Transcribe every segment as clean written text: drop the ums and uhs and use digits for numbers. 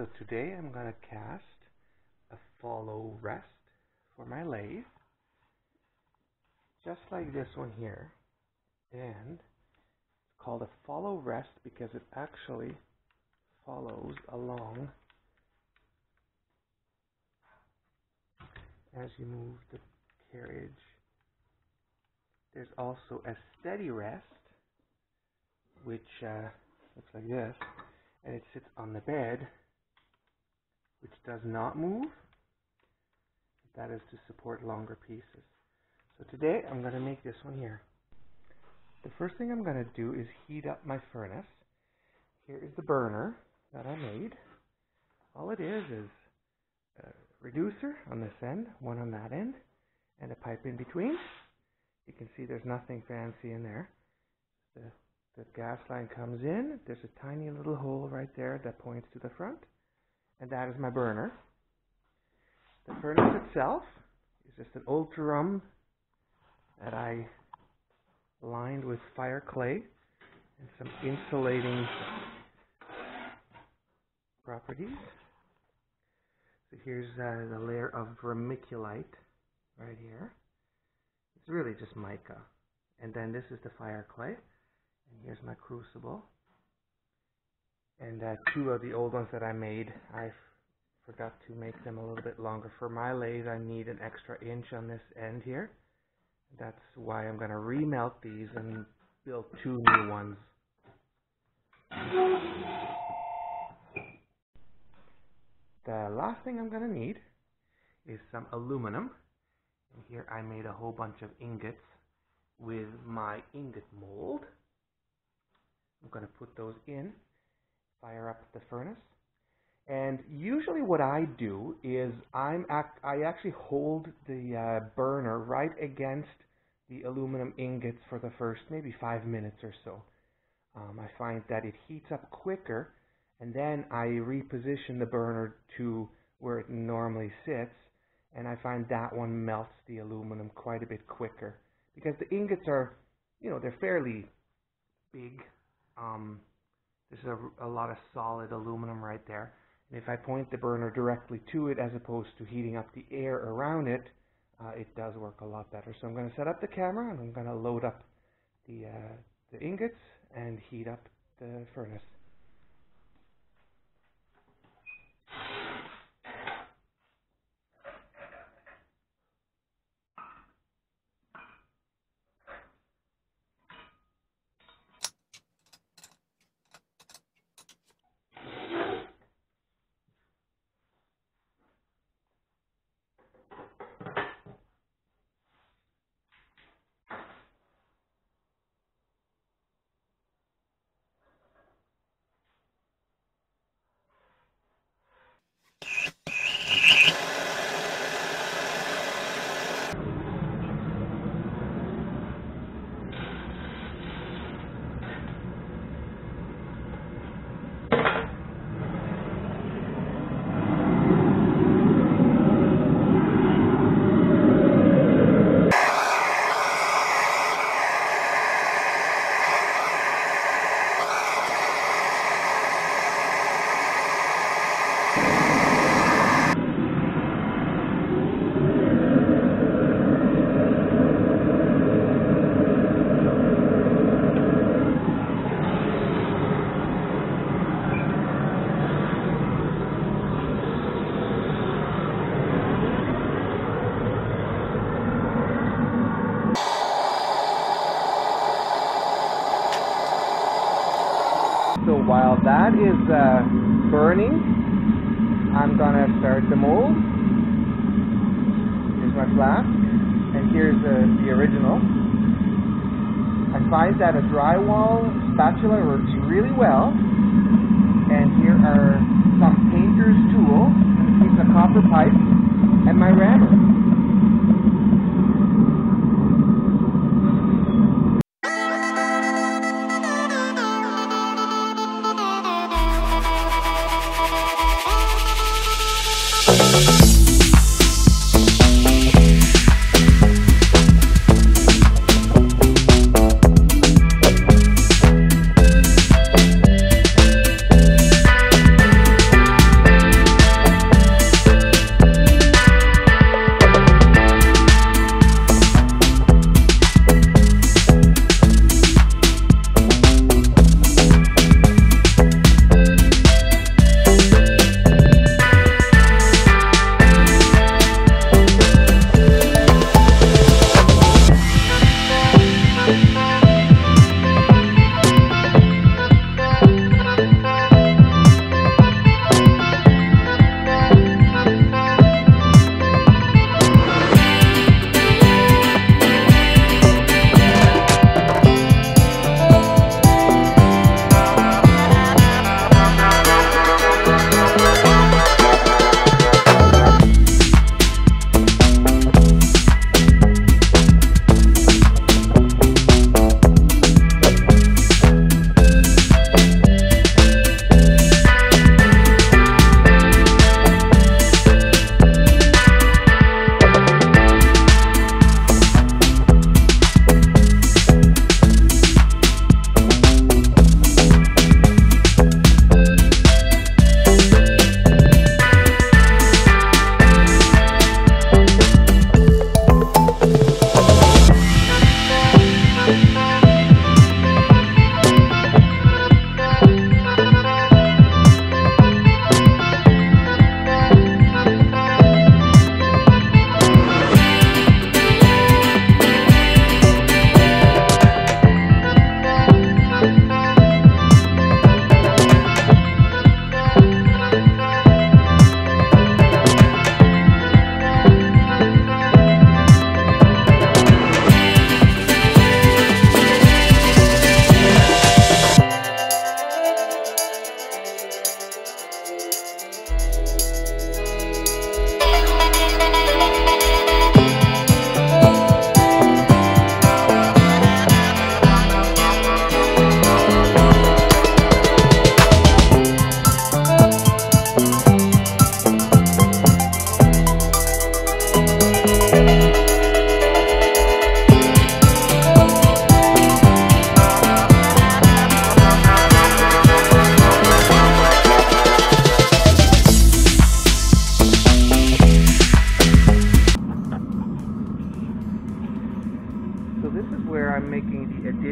So today I'm going to cast a follow rest for my lathe, just like this one here. And it's called a follow rest because it actually follows along as you move the carriage. There's also a steady rest, which looks like this, and it sits on the bed, which does not move. That is to support longer pieces. So today I'm going to make this one here. The first thing I'm going to do is heat up my furnace. Here is the burner that I made. All it is a reducer on this end, one on that end, and a pipe in between. You can see there's nothing fancy in there. The gas line comes in. There's a tiny little hole right there that points to the front, and that is my burner. The furnace itself is just an old drum that I lined with fire clay and some insulating properties. So here's the layer of vermiculite right here. It's really just mica. And then this is the fire clay. And here's my crucible. And two of the old ones that I made, I forgot to make them a little bit longer. For my lathe, I need an extra inch on this end here. That's why I'm going to remelt these and build two new ones. The last thing I'm going to need is some aluminum. And here I made a whole bunch of ingots with my ingot mold. I'm going to put those in, fire up the furnace. And usually what I do is I actually hold the burner right against the aluminum ingots for the first maybe 5 minutes or so. I find that it heats up quicker, and then I reposition the burner to where it normally sits, and I find that one melts the aluminum quite a bit quicker. Because the ingots are, you know, they're fairly big. There's a lot of solid aluminum right there. If I point the burner directly to it as opposed to heating up the air around it, it does work a lot better. So I'm going to set up the camera and I'm going to load up the ingots and heat up the furnace. So while that is burning, I'm going to start the mold. Here's my flask, and here's the original. I find that a drywall spatula works really well, and here are some painter's tools, a piece of copper pipe, and my rammer.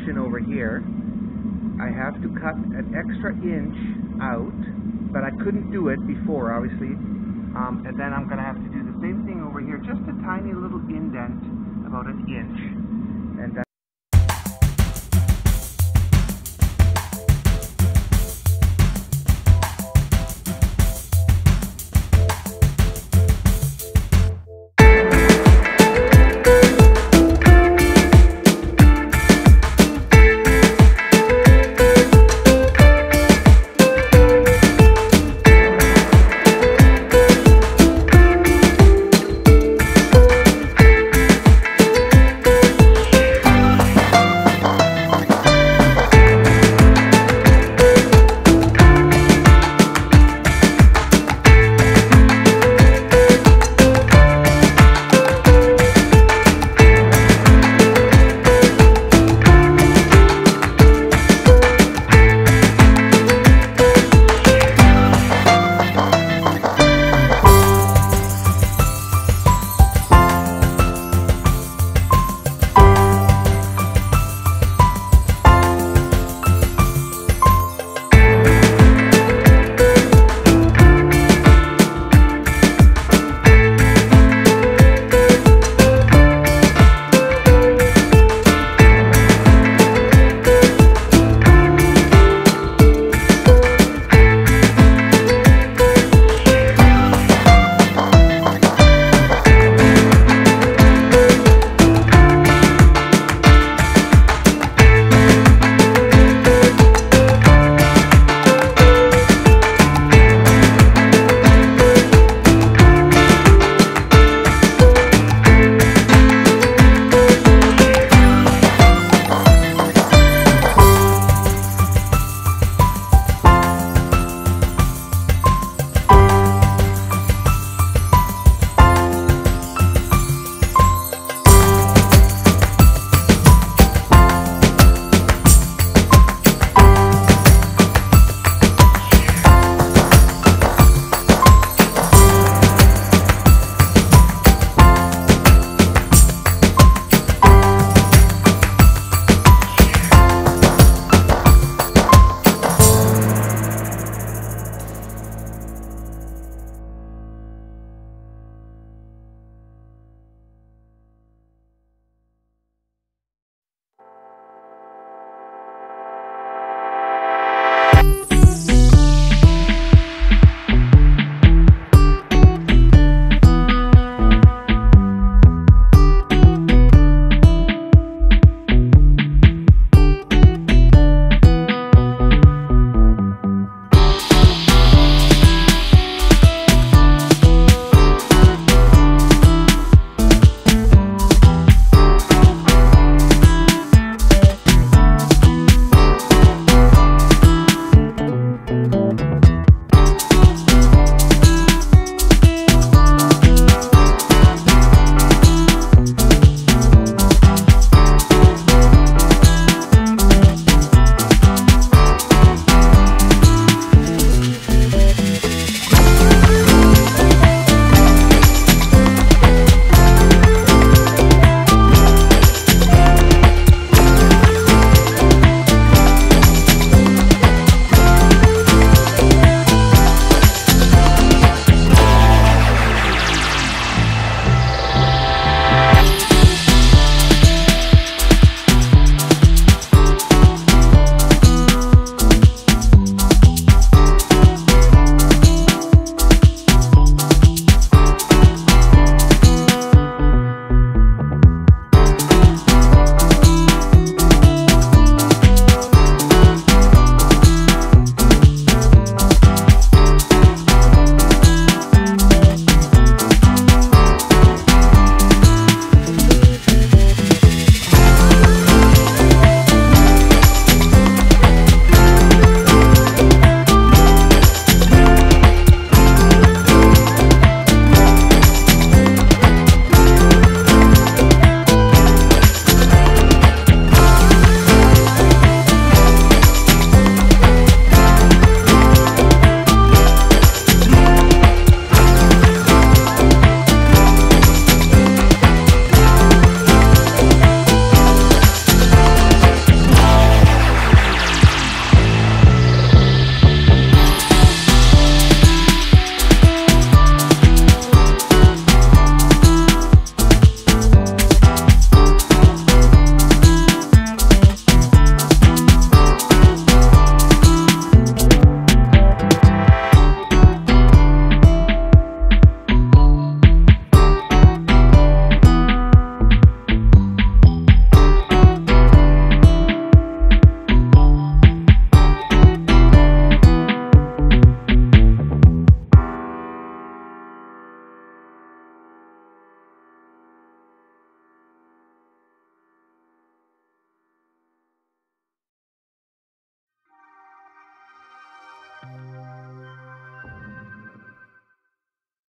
section over here, I have to cut an extra inch out, but I couldn't do it before, obviously. And then I'm going to have to do the same thing over here, just a tiny little indent, about an inch.